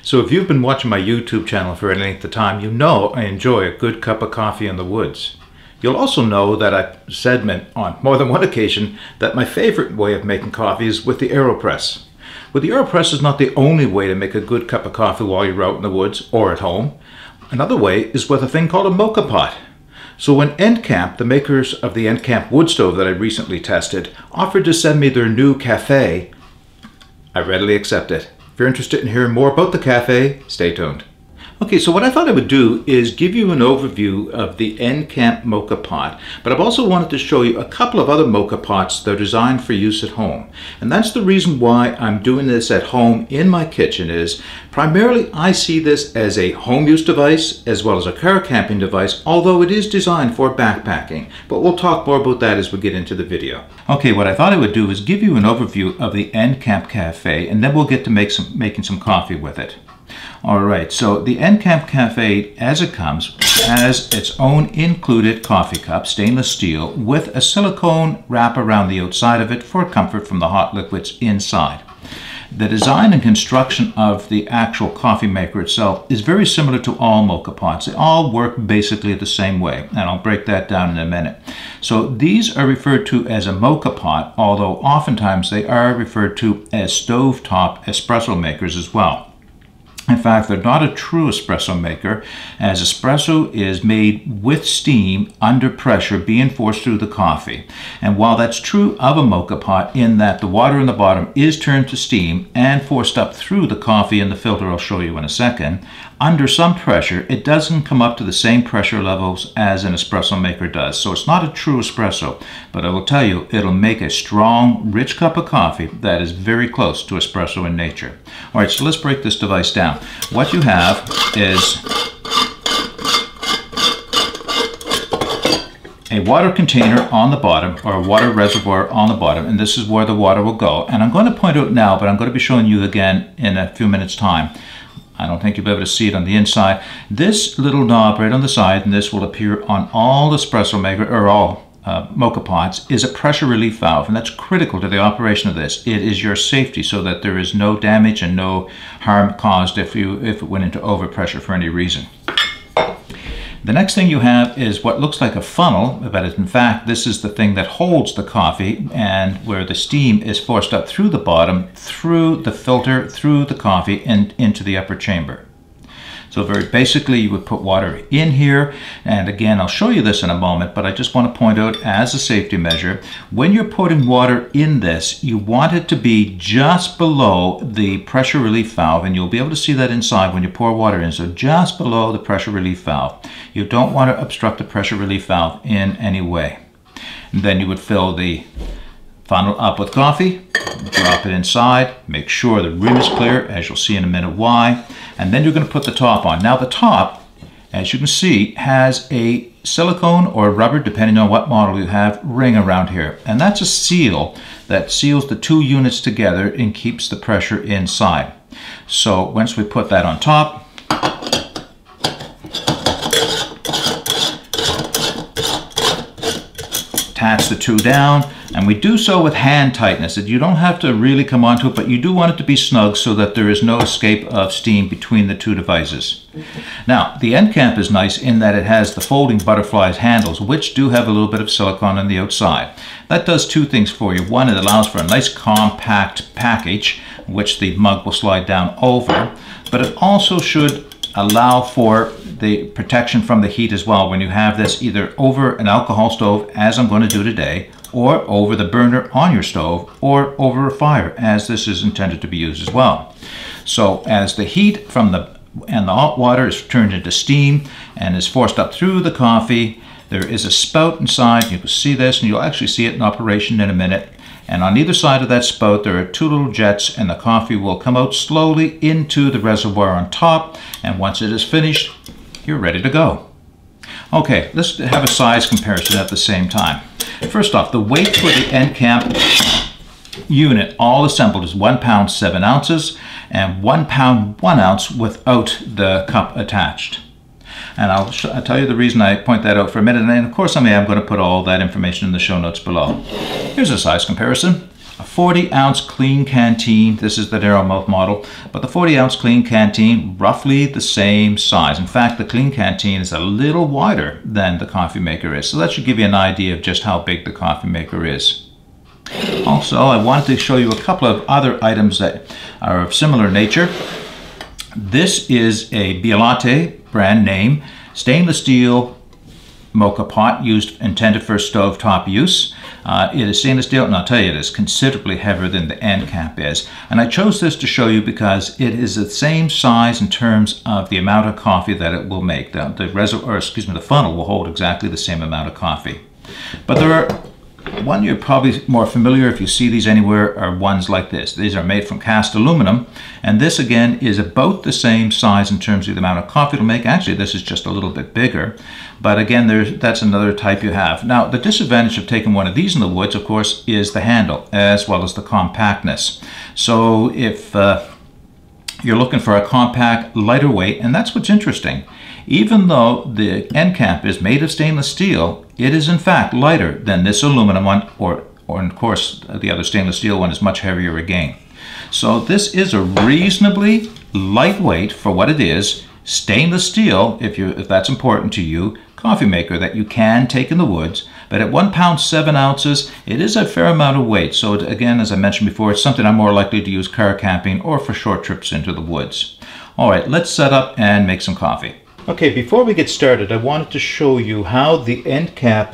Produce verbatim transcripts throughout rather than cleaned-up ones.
So if you've been watching my YouTube channel for any length of time, you know I enjoy a good cup of coffee in the woods. You'll also know that I've said on more than one occasion that my favorite way of making coffee is with the AeroPress. But the AeroPress is not the only way to make a good cup of coffee while you're out in the woods or at home. Another way is with a thing called a moka pot. So when nCamp, the makers of the nCamp wood stove that I recently tested, offered to send me their new cafe, I readily accepted. If you're interested in hearing more about the cafe, stay tuned. Okay, so what I thought I would do is give you an overview of the nCamp moka pot, but I've also wanted to show you a couple of other moka pots that are designed for use at home. And that's the reason why I'm doing this at home in my kitchen is primarily I see this as a home use device as well as a car camping device, although it is designed for backpacking, but we'll talk more about that as we get into the video. Okay, what I thought I would do is give you an overview of the nCamp Cafe, and then we'll get to make some, making some coffee with it. Alright, so the nCamp Cafe, as it comes, has its own included coffee cup, stainless steel, with a silicone wrap around the outside of it for comfort from the hot liquids inside. The design and construction of the actual coffee maker itself is very similar to all moka pots. They all work basically the same way, and I'll break that down in a minute. So these are referred to as a moka pot, although oftentimes they are referred to as stovetop espresso makers as well. In fact, they're not a true espresso maker, as espresso is made with steam under pressure being forced through the coffee. And while that's true of a moka pot in that the water in the bottom is turned to steam and forced up through the coffee in the filter, I'll show you in a second, under some pressure, it doesn't come up to the same pressure levels as an espresso maker does. So it's not a true espresso, but I will tell you, it'll make a strong, rich cup of coffee that is very close to espresso in nature. All right, so let's break this device down. What you have is a water container on the bottom, or a water reservoir on the bottom, and this is where the water will go. And I'm going to point out now, but I'm going to be showing you again in a few minutes' time. I don't think you'll be able to see it on the inside. This little knob right on the side, and this will appear on all espresso maker, or all uh, moka pots, is a pressure relief valve, and that's critical to the operation of this. It is your safety so that there is no damage and no harm caused if you if it went into overpressure for any reason. The next thing you have is what looks like a funnel, but in fact this is the thing that holds the coffee, and where the steam is forced up through the bottom, through the filter, through the coffee, and into the upper chamber. So very basically you would put water in here, and again I'll show you this in a moment, but I just want to point out as a safety measure, when you're putting water in this, you want it to be just below the pressure relief valve, and you'll be able to see that inside when you pour water in, so just below the pressure relief valve. You don't want to obstruct the pressure relief valve in any way. And then you would fill the funnel up with coffee, drop it inside, make sure the rim is clear, as you'll see in a minute why, and then you're going to put the top on. Now the top, as you can see, has a silicone or rubber, depending on what model you have, ring around here, and that's a seal that seals the two units together and keeps the pressure inside. So once we put that on top, attach the two down, and we do so with hand tightness. You don't have to really come onto it, but you do want it to be snug so that there is no escape of steam between the two devices. Now, the nCamp is nice in that it has the folding butterflies handles, which do have a little bit of silicone on the outside. That does two things for you. One, it allows for a nice compact package, which the mug will slide down over, but it also should allow for the protection from the heat as well when you have this either over an alcohol stove, as I'm going to do today, or over the burner on your stove, or over a fire, as this is intended to be used as well. So as the heat from the and the hot water is turned into steam and is forced up through the coffee, there is a spout inside. You can see this, and you'll actually see it in operation in a minute. And on either side of that spout, there are two little jets, and the coffee will come out slowly into the reservoir on top. And once it is finished, you're ready to go. Okay, let's have a size comparison at the same time. First off, the weight for the nCamp unit all assembled is one pound seven ounces, and one pound one ounce without the cup attached. And I'll, sh I'll tell you the reason I point that out for a minute, and of course I am going to put all that information in the show notes below. Here's a size comparison. a forty ounce clean canteen. This is the Dero Milk model, but the forty ounce clean canteen, roughly the same size. In fact, the clean canteen is a little wider than the coffee maker is. So that should give you an idea of just how big the coffee maker is. Also, I wanted to show you a couple of other items that are of similar nature. This is a Bialetti brand name, stainless steel moka pot used intended for stovetop use. Uh, it is stainless steel, and I'll tell you, it is considerably heavier than the nCamp is. And I chose this to show you because it is the same size in terms of the amount of coffee that it will make. The, the reservoir, or excuse me, the funnel will hold exactly the same amount of coffee. But there are one you're probably more familiar if you see these anywhere are ones like this. These are made from cast aluminum, and this again is about the same size in terms of the amount of coffee it'll make. Actually, this is just a little bit bigger, but again, there's, that's another type you have. Now, the disadvantage of taking one of these in the woods, of course, is the handle as well as the compactness. So if uh, you're looking for a compact, lighter weight, and that's what's interesting. Even though the nCamp is made of stainless steel, it is in fact lighter than this aluminum one, or, or of course the other stainless steel one is much heavier again. So this is a reasonably lightweight, for what it is, stainless steel, if, you, if that's important to you, coffee maker that you can take in the woods. But at one pound, seven ounces, it is a fair amount of weight. So it, again, as I mentioned before, it's something I'm more likely to use car camping or for short trips into the woods. All right, let's set up and make some coffee. Okay, before we get started, I wanted to show you how the nCamp,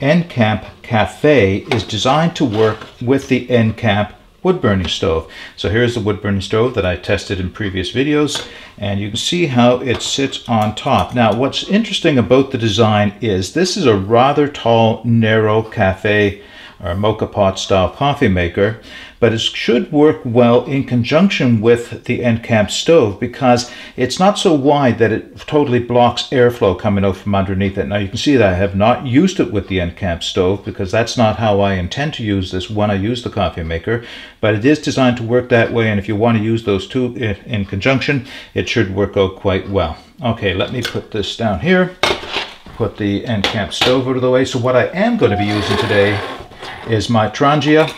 nCamp Cafe is designed to work with the nCamp wood burning stove. So here's the wood burning stove that I tested in previous videos, and you can see how it sits on top. Now, what's interesting about the design is this is a rather tall, narrow cafe or moka pot style coffee maker, but it should work well in conjunction with the nCamp stove because it's not so wide that it totally blocks airflow coming out from underneath it. Now you can see that I have not used it with the nCamp stove because that's not how I intend to use this when I use the coffee maker, but it is designed to work that way, and if you want to use those two in conjunction, it should work out quite well. Okay, let me put this down here, put the nCamp stove out of the way. So what I am going to be using today is my Trangia,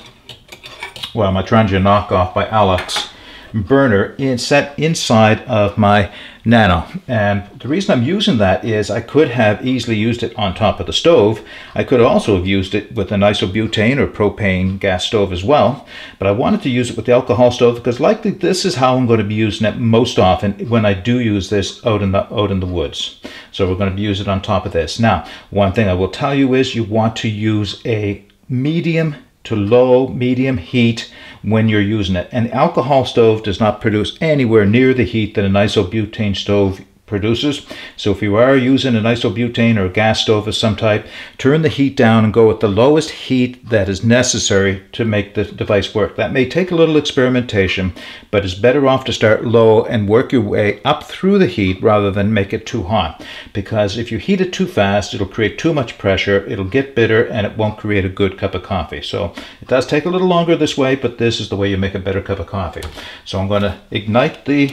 well, my Trangia knockoff by Alex Burner, in, set inside of my Nano. And the reason I'm using that is I could have easily used it on top of the stove. I could also have used it with an isobutane or propane gas stove as well, but I wanted to use it with the alcohol stove because likely this is how I'm going to be using it most often when I do use this out in the, out in the woods. So we're going to use it on top of this. Now, one thing I will tell you is you want to use a medium to low, medium heat when you're using it. An alcohol stove does not produce anywhere near the heat that an isobutane stove produces. So if you are using an isobutane or a gas stove of some type, turn the heat down and go with the lowest heat that is necessary to make the device work. That may take a little experimentation, but it's better off to start low and work your way up through the heat rather than make it too hot. Because if you heat it too fast, it'll create too much pressure, it'll get bitter, and it won't create a good cup of coffee. So it does take a little longer this way, but this is the way you make a better cup of coffee. So I'm going to ignite the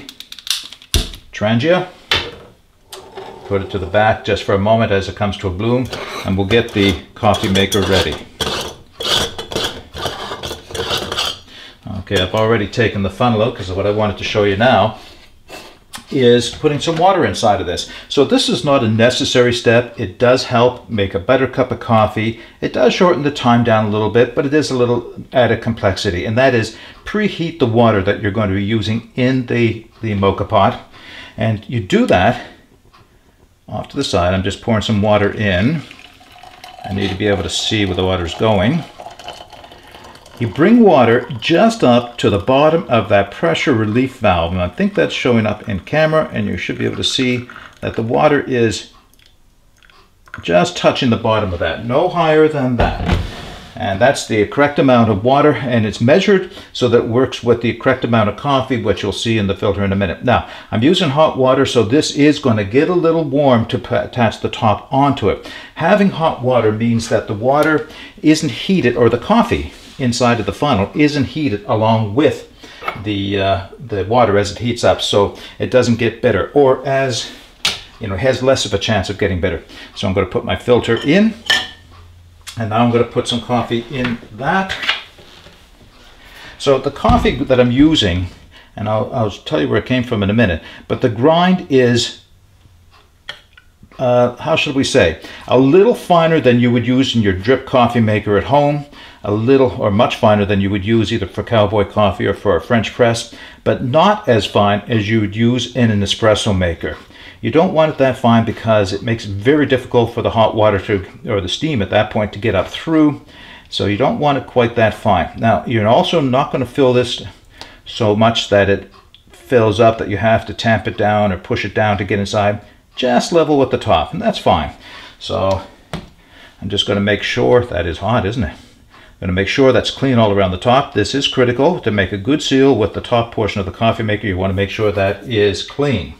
Trangia. Put it to the back just for a moment as it comes to a bloom, and we'll get the coffee maker ready. Okay, I've already taken the funnel out because what I wanted to show you now is putting some water inside of this. So this is not a necessary step. It does help make a better cup of coffee. It does shorten the time down a little bit, but it is a little added complexity, and that is preheat the water that you're going to be using in the, the moka pot. And you do that off to the side. I'm just pouring some water in. I need to be able to see where the water's going. You bring water just up to the bottom of that pressure relief valve, and I think that's showing up in camera, and you should be able to see that the water is just touching the bottom of that, no higher than that. And that's the correct amount of water, and it's measured so that it works with the correct amount of coffee, which you'll see in the filter in a minute. Now, I'm using hot water, so this is going to get a little warm to attach the top onto it. Having hot water means that the water isn't heated, or the coffee inside of the funnel isn't heated along with the, uh, the water as it heats up, so it doesn't get bitter, or as, you know, it has less of a chance of getting bitter. So I'm going to put my filter in. And now I'm going to put some coffee in that. So the coffee that I'm using, and I'll, I'll tell you where it came from in a minute, but the grind is, uh, how should we say, a little finer than you would use in your drip coffee maker at home, a little or much finer than you would use either for cowboy coffee or for a French press, but not as fine as you would use in an espresso maker. You don't want it that fine because it makes it very difficult for the hot water to, or the steam at that point, to get up through. So you don't want it quite that fine. Now, you're also not going to fill this so much that it fills up that you have to tamp it down or push it down to get inside. Just level with the top, and that's fine. So I'm just going to make sure that is hot, isn't it? I'm going to make sure that's clean all around the top. This is critical to make a good seal with the top portion of the coffee maker. You want to make sure that is clean.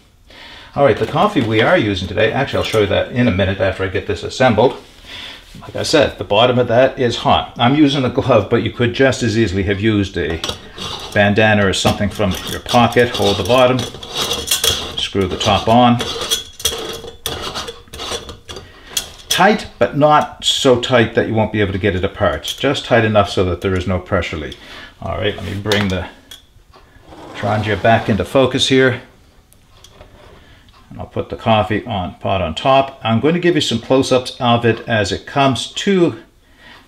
All right, the coffee we are using today, actually I'll show you that in a minute after I get this assembled. Like I said, the bottom of that is hot. I'm using a glove, but you could just as easily have used a bandana or something from your pocket. Hold the bottom, screw the top on. Tight, but not so tight that you won't be able to get it apart. Just tight enough so that there is no pressure leak. All right, let me bring the Trangia back into focus here. And I'll put the coffee on pot on top. I'm going to give you some close-ups of it as it comes to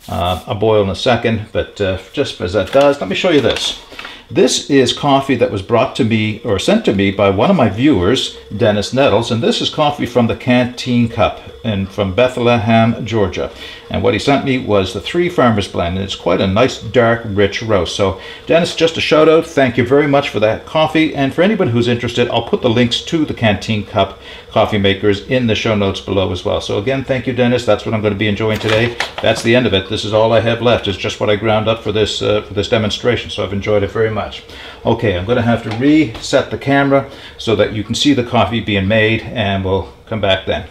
uh, a boil in a second, but uh, just as that does, let me show you this. This is coffee that was brought to me or sent to me by one of my viewers, Dennis Nettles, and this is coffee from the Canteen Cup and from Bethlehem, Georgia. And what he sent me was the Three Farmers Blend, and it's quite a nice, dark, rich roast. So, Dennis, just a shout out. Thank you very much for that coffee. And for anyone who's interested, I'll put the links to the Canteen Cup coffee makers in the show notes below as well. So again, thank you, Dennis. That's what I'm going to be enjoying today. That's the end of it. This is all I have left. It's just what I ground up for this uh, for this demonstration. So I've enjoyed it very much. Okay, I'm going to have to reset the camera so that you can see the coffee being made, and we'll come back then.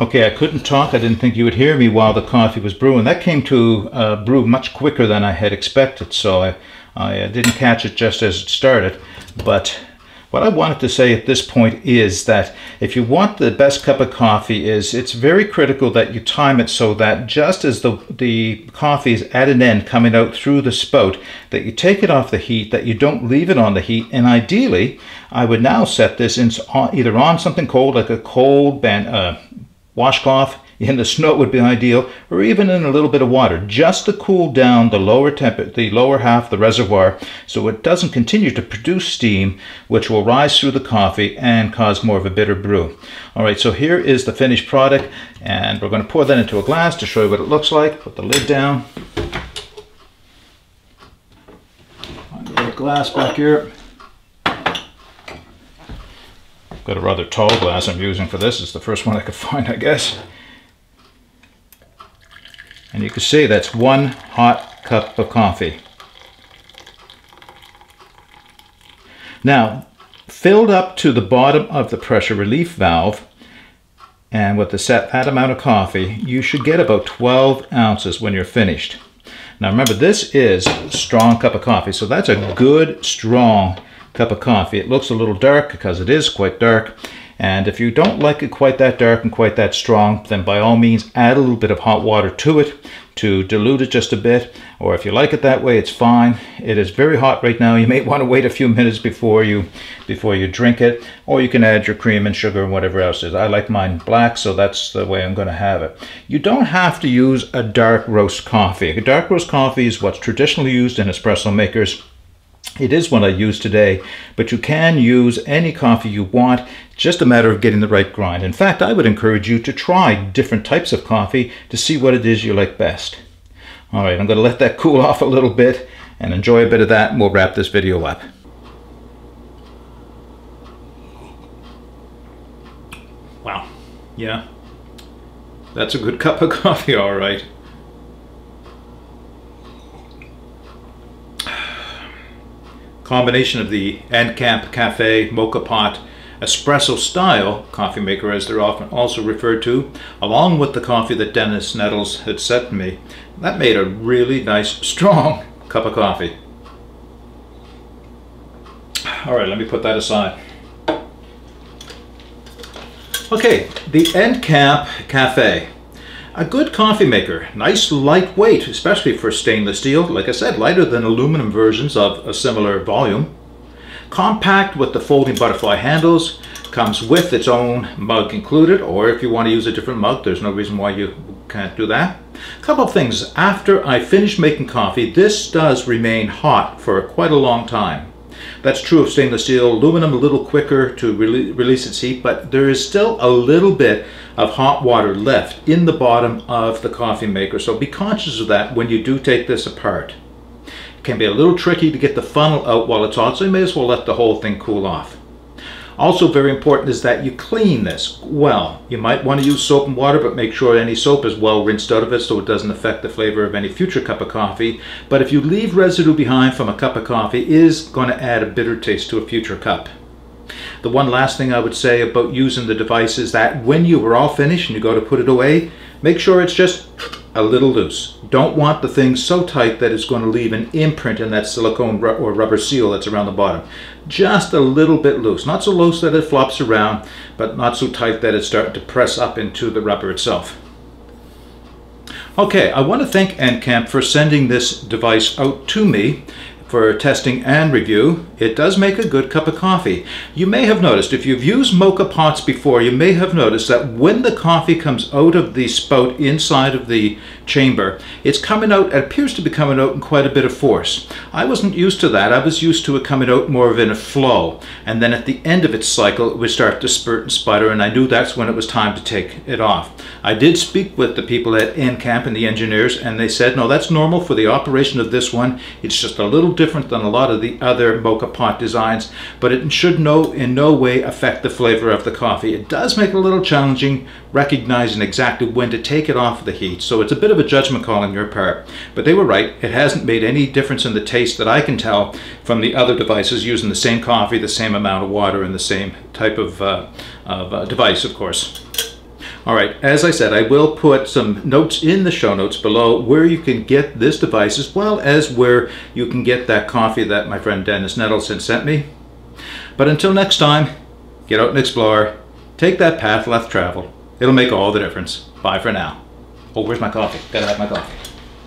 Okay, I couldn't talk. I didn't think you would hear me while the coffee was brewing. That came to uh, brew much quicker than I had expected, so I, I didn't catch it just as it started. But what I wanted to say at this point is that if you want the best cup of coffee, is it's very critical that you time it so that just as the, the coffee is at an end coming out through the spout, that you take it off the heat, that you don't leave it on the heat, and ideally, I would now set this in, either on something cold, like a cold band, uh, washcloth in the snow would be ideal, or even in a little bit of water, just to cool down the lower temp, the lower half of the reservoir, so it doesn't continue to produce steam, which will rise through the coffee and cause more of a bitter brew. All right, so here is the finished product, and we're going to pour that into a glass to show you what it looks like. Put the lid down. Another glass back here. Got a rather tall glass I'm using for this. It's the first one I could find, I guess. And you can see that's one hot cup of coffee. Now, filled up to the bottom of the pressure relief valve, and with the set that amount of coffee, you should get about twelve ounces when you're finished. Now remember, this is a strong cup of coffee, so that's a good, strong cup of coffee. It looks a little dark because it is quite dark, And if you don't like it quite that dark and quite that strong, then by all means add a little bit of hot water to it to dilute it just a bit, or if you like it that way, it's fine. It is very hot right now. You may want to wait a few minutes before you before you drink it, or you can add your cream and sugar and whatever else it is. I like mine black, so that's the way I'm going to have it. You don't have to use a dark roast coffee. A dark roast coffee is what's traditionally used in espresso makers. It is what I use today, but you can use any coffee you want. It's just a matter of getting the right grind. In fact, I would encourage you to try different types of coffee to see what it is you like best. All right, I'm going to let that cool off a little bit and enjoy a bit of that, and we'll wrap this video up. Wow, yeah, that's a good cup of coffee, all right. Combination of the nCamp Cafe moka pot espresso style coffee maker, as they're often also referred to, along with the coffee that Dennis Nettles had sent me, that made a really nice strong cup of coffee. All right, let me put that aside. Okay, the nCamp Cafe. A good coffee maker, nice lightweight, especially for stainless steel. Like I said, lighter than aluminum versions of a similar volume. Compact with the folding butterfly handles, comes with its own mug included, or if you want to use a different mug, there's no reason why you can't do that. A couple of things, after I finish making coffee, this does remain hot for quite a long time. That's true of stainless steel. Aluminum a little quicker to re release its heat, but there is still a little bit of hot water left in the bottom of the coffee maker, so be conscious of that when you do take this apart. It can be a little tricky to get the funnel out while it's hot, so you may as well let the whole thing cool off. Also very important is that you clean this well. You might want to use soap and water, but make sure any soap is well rinsed out of it so it doesn't affect the flavor of any future cup of coffee. But if you leave residue behind from a cup of coffee, it is going to add a bitter taste to a future cup. The one last thing I would say about using the device is that when you are all finished and you go to put it away, make sure it's just a little loose. Don't want the thing so tight that it's going to leave an imprint in that silicone or rubber seal that's around the bottom. Just a little bit loose. Not so loose that it flops around, but not so tight that it's starting to press up into the rubber itself. Okay, I want to thank nCamp for sending this device out to me for testing and review. It does make a good cup of coffee. You may have noticed, if you've used moka pots before, you may have noticed that when the coffee comes out of the spout inside of the chamber, it's coming out, it appears to be coming out in quite a bit of force. I wasn't used to that. I was used to it coming out more of in a flow. And then at the end of its cycle, it would start to spurt and sputter, and I knew that's when it was time to take it off. I did speak with the people at nCamp and the engineers, and they said, no, that's normal for the operation of this one. It's just a little different than a lot of the other moka pot designs, but it should no in no way affect the flavor of the coffee. It does make it a little challenging recognizing exactly when to take it off the heat, so it's a bit of a judgment call on your part. But they were right, it hasn't made any difference in the taste that I can tell from the other devices using the same coffee, the same amount of water, and the same type of, uh, of uh, device, of course. All right, as I said, I will put some notes in the show notes below where you can get this device, as well as where you can get that coffee that my friend Dennis Nettles had sent me. But until next time, get out and explore. Take that path left traveled. It'll make all the difference. Bye for now. Oh, where's my coffee? Gotta have my coffee.